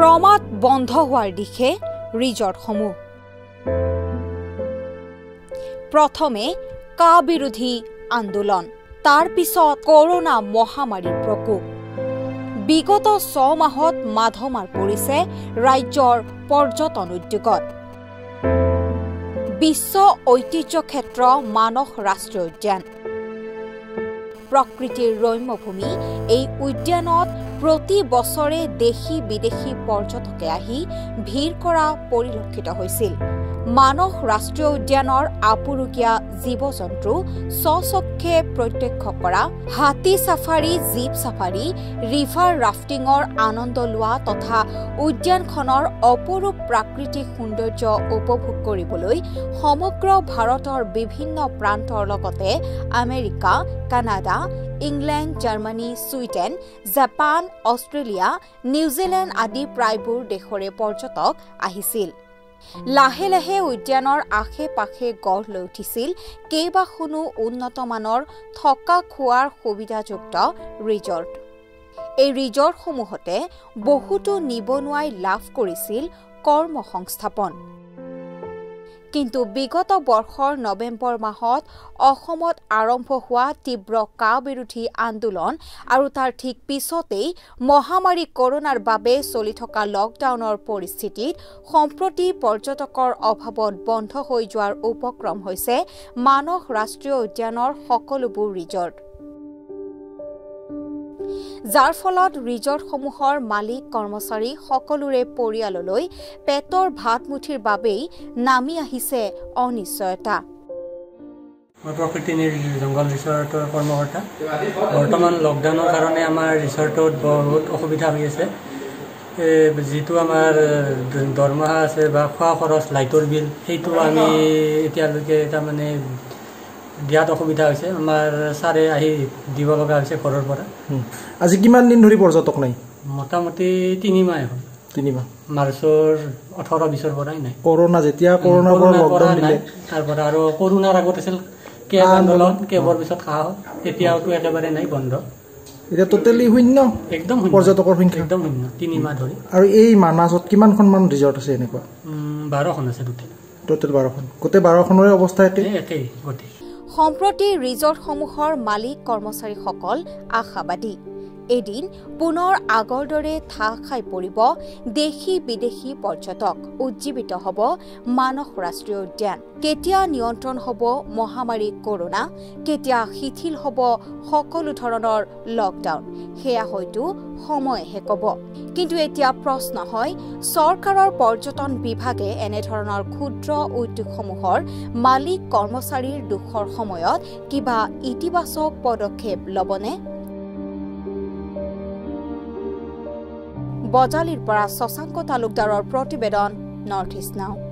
क्रमात बंध हार दिशे रिजर्टसमूह प्रथमे का विरोधी आंदोलन तार पिছত कोरोना महामारीर प्रकोप विगत 6 माहत माधमार परिছে राज्यर पर्यटन उद्योगत विश्व ऐतिह्य क्षेत्र मानस राष्ट्रीय उद्यान प्रकृतिर रम्यभूमि এই উদ্যানত प्रति बसरे देशी विदेशी पर्यटके आহি ভিড় কৰা পৰিলক্ষিত হৈছিল। मानस राष्ट्रीय उद्यानर আপুৰুকীয়া জীৱ জন্তু সচক্ষে প্ৰত্যক্ষ কৰা হাতী সাফাৰী, জীপ সাফাৰী, ৰিভাৰ ৰাফটিঙৰ আনন্দ লোৱা তথা উদ্যানখনৰ অপৰূপ প্ৰাকৃতিক সৌন্দৰ্য উপভোগ কৰিবলৈ সমগ্ৰ ভাৰতৰ বিভিন্ন প্ৰান্তৰ লগতে America, Canada, England, Germany, Sweden, Japan, Australia, New Zealand আদি প্ৰায়বোৰ দেশৰে পৰ্যটক আহিছিল। लाहे लाहे उद्यानर आशे पाशे गढ़ लै उठिছিল কেইবাখনো উন্নতমানৰ থকা খোৱাৰ সুবিধাযুক্ত ৰিজৰ্ট। এই ৰিজৰ্টসমূহতে বহুতো নিবনুৱাই লাভ কৰিছিল কৰ্ম সংস্থাপন। কিন্তু বিগত বৰ্ষৰ নৱেম্বৰ মাহত অসমত আৰম্ভ হোৱা তীব্ৰ কা বিৰোধী আন্দোলন আৰু তাৰ ঠিক পিছতেই মহামাৰী কৰোনাৰ বাবে চলি থকা লকডাউনৰ পৰিস্থিতিত সম্প্ৰতি পৰ্যটকৰ অভাৱত বন্ধ হৈ যোৱাৰ উপক্ৰম হৈছে মানস ৰাষ্ট্ৰীয় উদ্যানৰ সকলোবোৰ ৰিজৰ্ট। जार फलत रिजर्टसमूहर मालिक कर्मचारी सकलोरे परियालলৈ पेटर भात मुठिर बाबेई नामी आहिसे अनिश्चयता। मैं प्रकृति जंगल रिसर्टर कर्मकर्ता बर्तमान लकडाउनर कारणे आमार रिसर्टत बहुत असुविधा होइ आछे। जीतु आमार दरमाहा आछे बा खा खरच लाइटर बिल हेतु आमी एतियालके ता माने दियात असुविधा হৈছে। আমাৰ সাৰে আহি দিব লগা হৈছে ঘৰৰ পৰা। আজি কিমান দিন ধৰি পৰ্যটক নাই? মোটামুটি 3 মাহ হ'ল। 3 মাহ মাৰ্চৰ 18 20 ৰ পৰাই নাই। কৰোনা যেতিয়া কৰোনা পৰা লকডাউন দিলে তাৰ পৰা আৰু কৰোনাৰ আগত আছিল কে আন্দোলন কে বৰ পিছত খাও এতিয়াওটো একেবাৰে নাই বন্ধ। এটা টোটালি শূন্য একদম পৰ্যটকৰ সংখ্যা একদম শূন্য 3 মাহ ধৰি। আৰু এই মানাছত কিমানখন মান ৰিজৰ্ট আছে এনেকুৱা? 12খন আছে টোটেল 12খন। কতে 12খনৰে অৱস্থা একেই গতি। सम्प्रति रिजर्टसमूहर मालिक कर्मचारी सकल आशावादी एदिन पुनर आगर दरे ठाह खाइ परिब देशी विदेशी पर्यटक। उज्जीवित हब मानस राष्ट्रीय उद्यान। केतिया नियन्त्रण हब महामारी कोरोना, केतिया शिथिल हब सकलो धৰণৰ लकडाउन, हेया হয়তো সময়হে কব। কিন্তু এতিয়া প্ৰশ্ন হয় চৰকাৰৰ পৰ্যটন বিভাগে এনে ধৰণৰ ক্ষুদ্ৰ উদ্যোগসমূহৰ মালিক কৰ্মচাৰীৰ দুখৰ সময়ত কিবা ইতিবাচক পদক্ষেপ লবনে? বজালিৰ পৰা শশাংক তালুকদাৰৰ প্ৰতিবেদন, নৰ্থ ইষ্ট নাও।